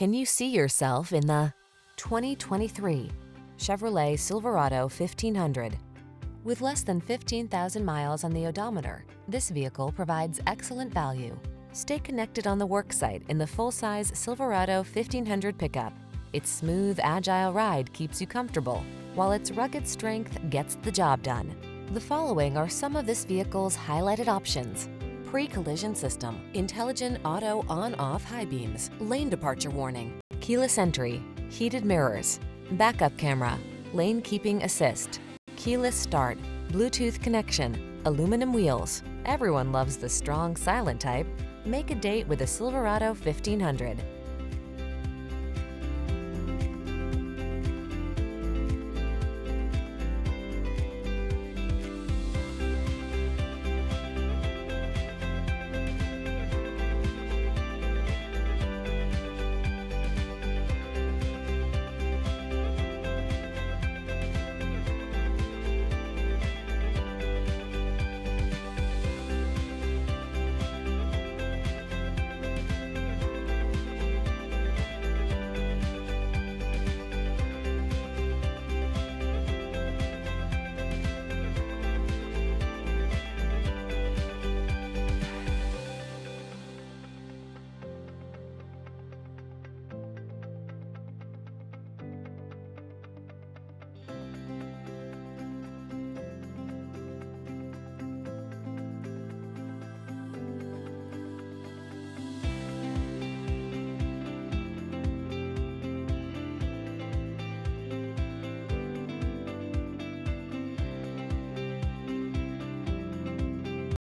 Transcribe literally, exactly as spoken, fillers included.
Can you see yourself in the twenty twenty-three Chevrolet Silverado fifteen hundred? With less than fifteen thousand miles on the odometer, this vehicle provides excellent value. Stay connected on the worksite in the full-size Silverado fifteen hundred pickup. Its smooth, agile ride keeps you comfortable, while its rugged strength gets the job done. The following are some of this vehicle's highlighted options: pre-collision system, intelligent auto on-off high beams, lane departure warning, keyless entry, heated mirrors, backup camera, lane keeping assist, keyless start, Bluetooth connection, aluminum wheels. Everyone loves the strong, silent type. Make a date with a Silverado fifteen hundred.